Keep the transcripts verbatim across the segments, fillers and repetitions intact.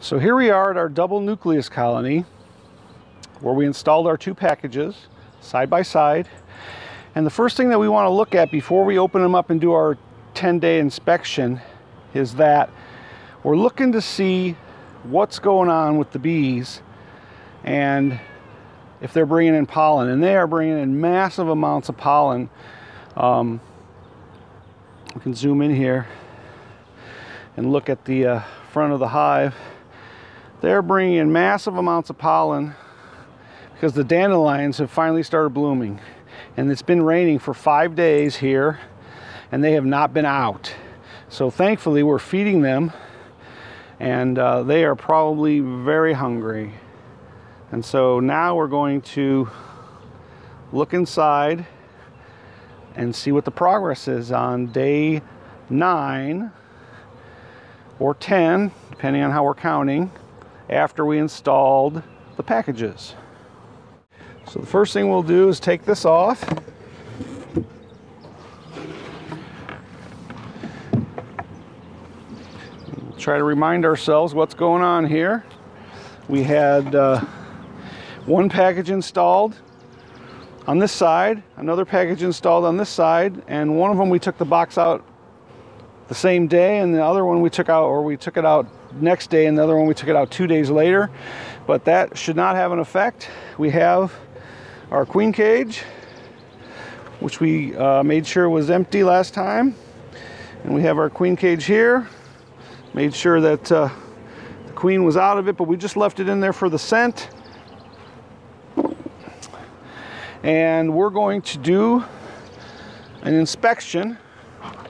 So here we are at our double nucleus colony where we installed our two packages side by side. And the first thing that we want to look at before we open them up and do our ten day inspection is that we're looking to see what's going on with the bees and if they're bringing in pollen. And they are bringing in massive amounts of pollen. Um, we can zoom in here and look at the uh, front of the hive. They're bringing in massive amounts of pollen because the dandelions have finally started blooming. And it's been raining for five days here and they have not been out. So thankfully we're feeding them, and uh, they are probably very hungry. And so now we're going to look inside and see what the progress is on day nine or ten, depending on how we're counting, after we installed the packages. So the first thing we'll do is take this off. We'll try to remind ourselves what's going on here. We had uh, one package installed on this side, another package installed on this side, and one of them we took the box out the same day, and the other one we took out, or we took it out next day, and the other one we took it out two days later. But that should not have an effect. We have our queen cage, which we uh, made sure was empty last time, and we have our queen cage here. Made sure that uh, the queen was out of it, but we just left it in there for the scent. And we're going to do an inspection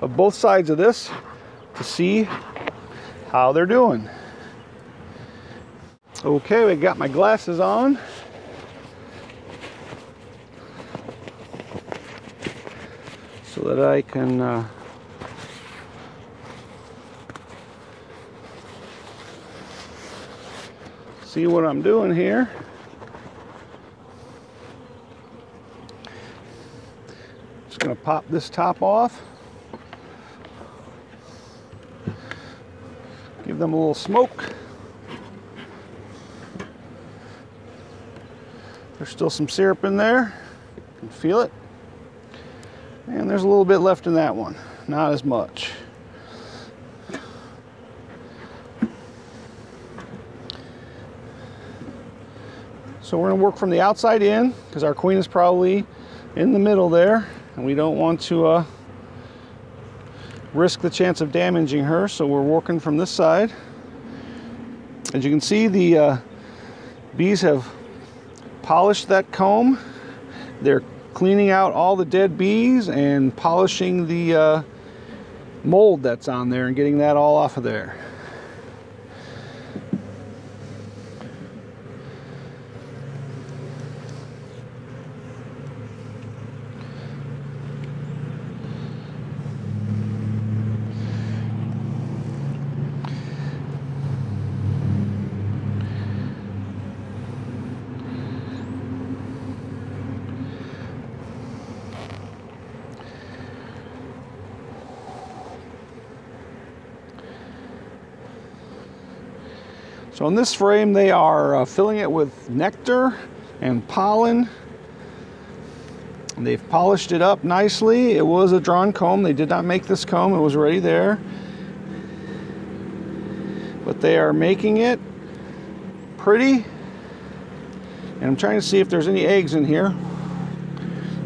of both sides of this to see how they're doing. Okay, we got my glasses on. So that I can uh, see what I'm doing here. Just gonna pop this top off. Give them a little smoke. There's still some syrup in there. You can feel it. And there's a little bit left in that one. Not as much. So we're going to work from the outside in because our queen is probably in the middle there, and we don't want to uh, risk the chance of damaging her, so we're working from this side. As you can see, the uh, bees have polished that comb. They're cleaning out all the dead bees and polishing the uh, mold that's on there and getting that all off of there. So in this frame, they are uh, filling it with nectar and pollen. And they've polished it up nicely. It was a drawn comb. They did not make this comb. It was already there. But they are making it pretty. And I'm trying to see if there's any eggs in here.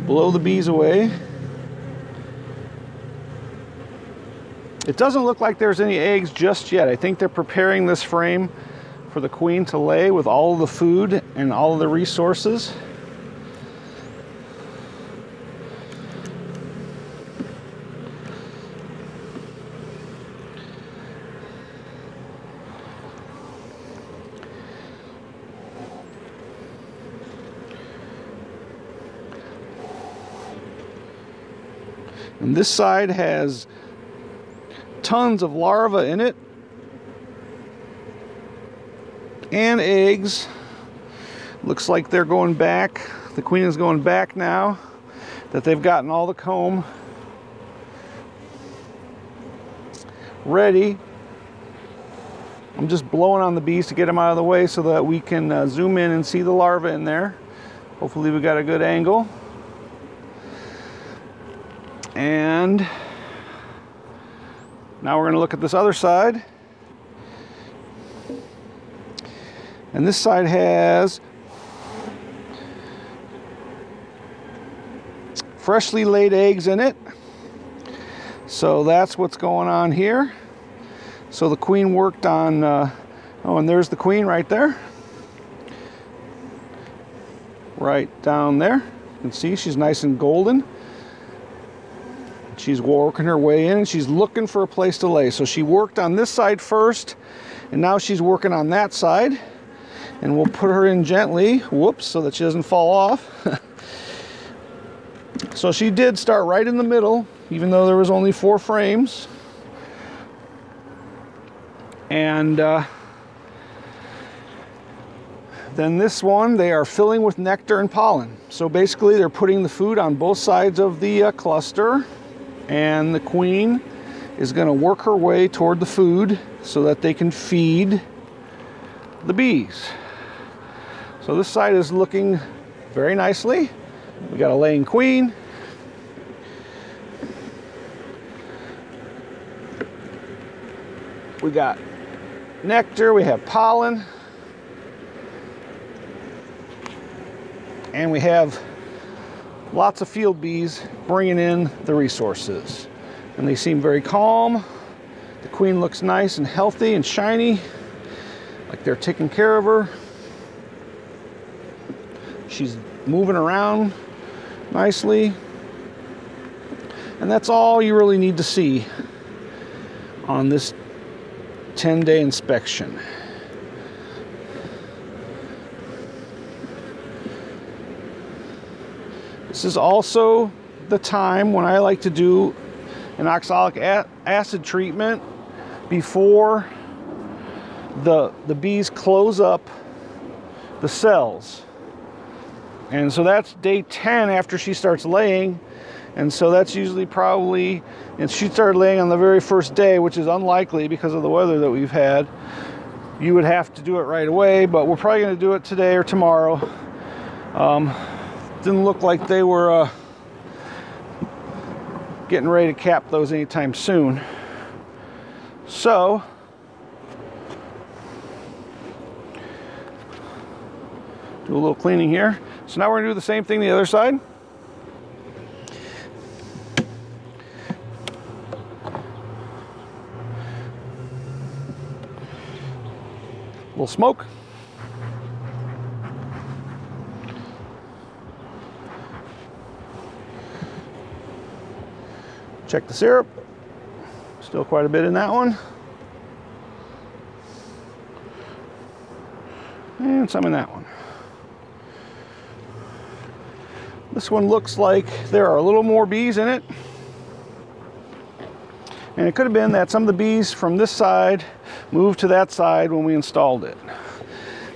Blow the bees away. It doesn't look like there's any eggs just yet. I think they're preparing this frame for the queen to lay with all the food and all the resources. And this side has tons of larvae in it and eggs. Looks like they're going back. The queen is going back now that they've gotten all the comb ready. I'm just blowing on the bees to get them out of the way so that we can uh, zoom in and see the larva in there. Hopefully we got a good angle. And now we're going to look at this other side. And this side has freshly laid eggs in it. So that's what's going on here. So the queen worked on, uh, oh, and there's the queen right there. Right down there. You can see she's nice and golden. She's working her way in and she's looking for a place to lay. So she worked on this side first, and now she's working on that side. And we'll put her in gently, whoops, so that she doesn't fall off. So she did start right in the middle, even though there was only four frames. And uh, then this one, they are filling with nectar and pollen. So basically they're putting the food on both sides of the uh, cluster, and the queen is gonna work her way toward the food so that they can feed the bees. So this side is looking very nicely. We got a laying queen. We got nectar, we have pollen, and we have lots of field bees bringing in the resources. And they seem very calm. The queen looks nice and healthy and shiny, like they're taking care of her. She's moving around nicely. And that's all you really need to see on this ten day inspection. This is also the time when I like to do an oxalic acid treatment before the, the bees close up the cells. And so that's day ten after she starts laying. And so that's usually probably, and she started laying on the very first day, which is unlikely because of the weather that we've had. You would have to do it right away, but we're probably gonna do it today or tomorrow. Um, didn't look like they were uh, getting ready to cap those anytime soon. So, do a little cleaning here. So now we're gonna do the same thing the other side. Little smoke. Check the syrup. Still quite a bit in that one. And some in that one. This one looks like there are a little more bees in it. And it could have been that some of the bees from this side moved to that side when we installed it.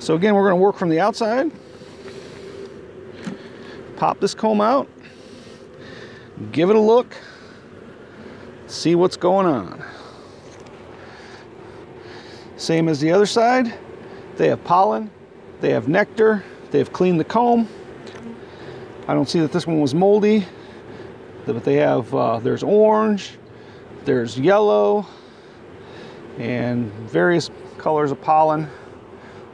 So again, we're going to work from the outside. Pop this comb out. Give it a look. See what's going on. Same as the other side. They have pollen. They have nectar. They have cleaned the comb. I don't see that this one was moldy. But they have, uh, there's orange. There's yellow and various colors of pollen.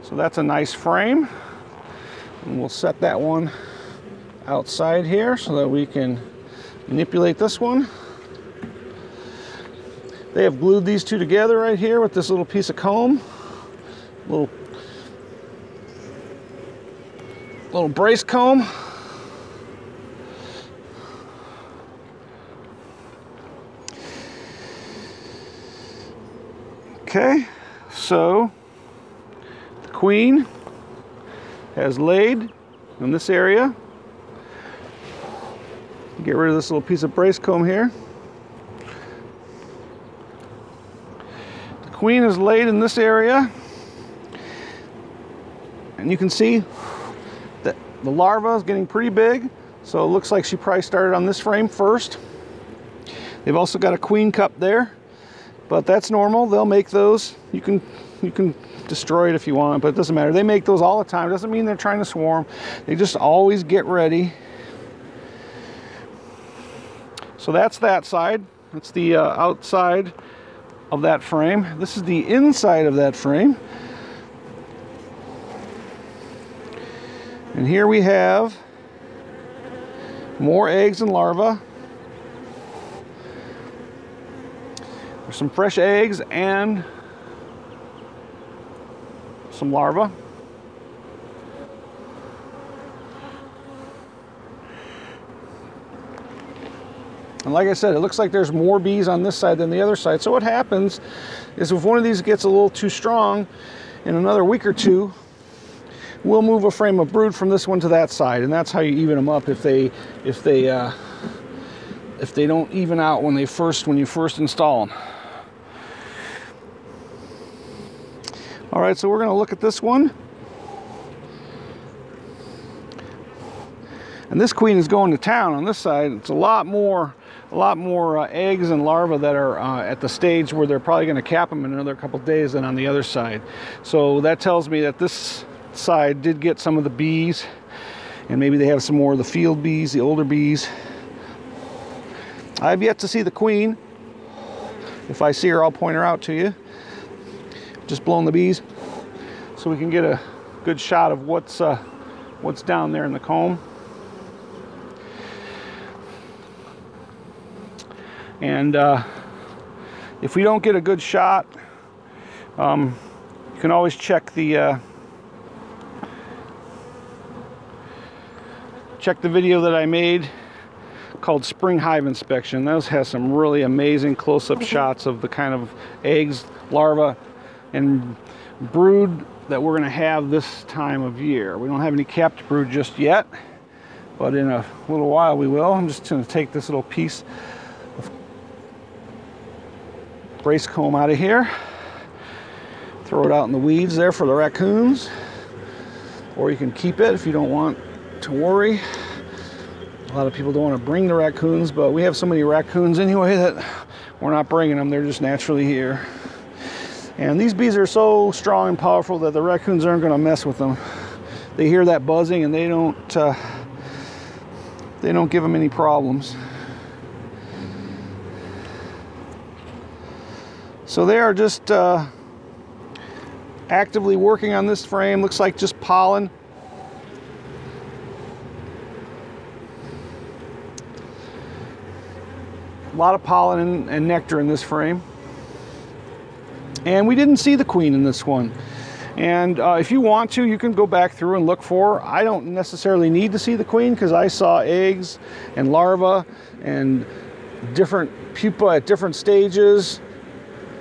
So that's a nice frame. And we'll set that one outside here so that we can manipulate this one. They have glued these two together right here with this little piece of comb. Little, little brace comb. Okay, so the queen has laid in this area. Get rid of this little piece of brace comb here. The queen is laid in this area. And you can see that the larva is getting pretty big. So it looks like she probably started on this frame first. They've also got a queen cup there. But that's normal. They'll make those. You can You can destroy it if you want, but it doesn't matter. They make those all the time. It doesn't mean they're trying to swarm. They just always get ready. So that's that side. That's the uh, outside of that frame. This is the inside of that frame. And here we have more eggs and larvae. There's some fresh eggs and some larvae. And like I said, it looks like there's more bees on this side than the other side. So what happens is if one of these gets a little too strong in another week or two, we'll move a frame of brood from this one to that side, and that's how you even them up if they if they uh, if they don't even out when they first when you first install them. All right, so we're going to look at this one, and this queen is going to town on this side. It's a lot more a lot more uh, eggs and larvae that are uh, at the stage where they're probably going to cap them in another couple days than on the other side. So that tells me that this side did get some of the bees, and maybe they have some more of the field bees, the older bees. I've yet to see the queen. If I see her, I'll point her out to you. Just blown the bees so we can get a good shot of what's uh, what's down there in the comb. And uh, if we don't get a good shot, um, you can always check the uh, check the video that I made called Spring Hive Inspection. Those has some really amazing close-up shots of the kind of eggs, larvae, and brood that we're going to have this time of year. We don't have any capped brood just yet, but in a little while we will. I'm just going to take this little piece of brace comb out of here, throw it out in the weeds there for the raccoons, or you can keep it if you don't want to worry. A lot of people don't want to bring the raccoons, but we have so many raccoons anyway that we're not bringing them. They're just naturally here. And these bees are so strong and powerful that the raccoons aren't going to mess with them. They hear that buzzing and they don't uh, they don't give them any problems. So they are just uh, actively working on this frame. Looks like just pollen. A lot of pollen and nectar in this frame. And we didn't see the queen in this one. And uh, if you want to, you can go back through and look for her. I don't necessarily need to see the queen because I saw eggs and larvae and different pupae at different stages.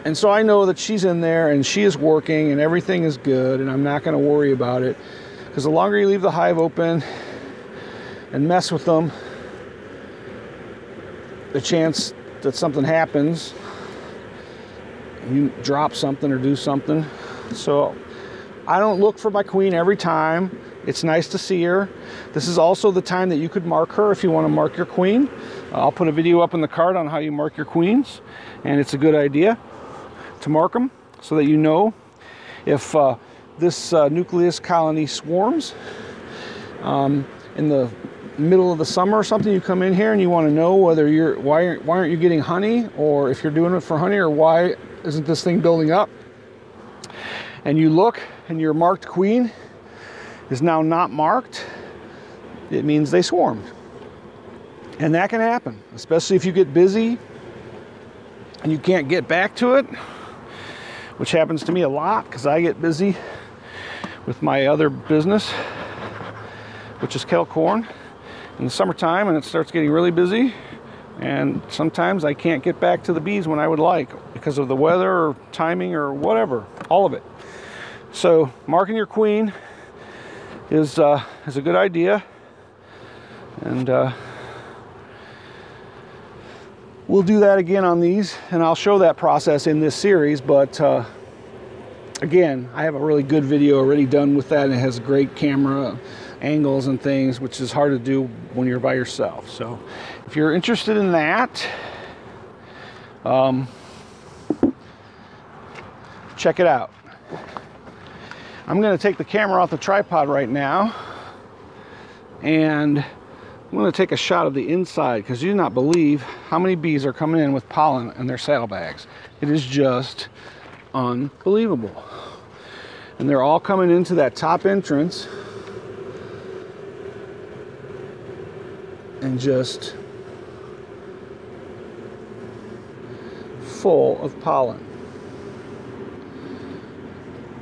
And so I know that she's in there and she is working and everything is good, and I'm not going to worry about it. Because the longer you leave the hive open and mess with them, the chance that something happens, you drop something or do something. So I don't look for my queen every time. It's nice to see her. This is also the time that you could mark her if you want to mark your queen. I'll put a video up in the card on how you mark your queens, and it's a good idea to mark them so that you know if uh, this uh, nucleus colony swarms um, in the middle of the summer or something. You come in here and you want to know whether you're why why aren't you getting honey, or if you're doing it for honey, or why isn't this thing building up. And you look, and your marked queen is now not marked. It means they swarmed, and that can happen, especially if you get busy and you can't get back to it, which happens to me a lot because I get busy with my other business, which is Kettle Corn, in the summertime, and it starts getting really busy, and sometimes I can't get back to the bees when I would like because of the weather or timing or whatever, all of it. So marking your queen is uh, is a good idea, and uh, we'll do that again on these, and I'll show that process in this series. But uh, again, I have a really good video already done with that, and it has great camera angles and things, which is hard to do when you're by yourself. So if you're interested in that, um, check it out. I'm going to take the camera off the tripod right now, and I'm going to take a shot of the inside, because you do not believe how many bees are coming in with pollen in their saddlebags. It is just unbelievable. And they're all coming into that top entrance and just full of pollen.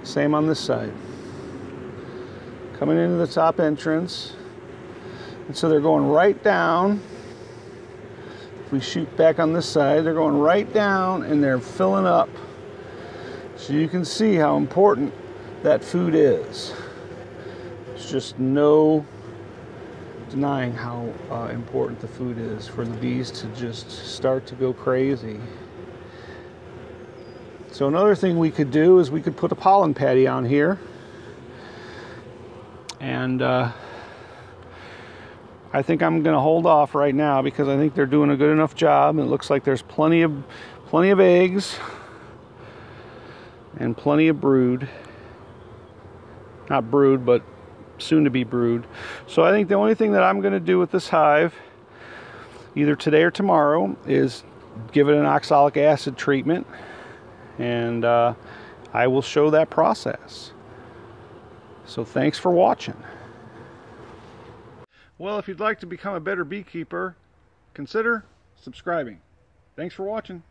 Same on this side. Coming into the top entrance. And so they're going right down. If we shoot back on this side, they're going right down and they're filling up. So you can see how important that food is. There's just no denying how uh, important the food is for the bees to just start to go crazy. So another thing we could do is we could put a pollen patty on here, and uh, I think I'm going to hold off right now, because I think they're doing a good enough job. It looks like there's plenty of plenty of eggs and plenty of brood, not brood, but soon to be brood. So I think the only thing that I'm going to do with this hive, either today or tomorrow, is give it an oxalic acid treatment. And uh, I will show that process. So thanks for watching. Well, if you'd like to become a better beekeeper, consider subscribing. Thanks for watching.